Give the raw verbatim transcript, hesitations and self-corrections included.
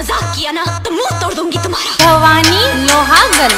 मजाक किया ना तो मुंह तोड़ दूंगी तुम्हारा। भवानी लोहागल।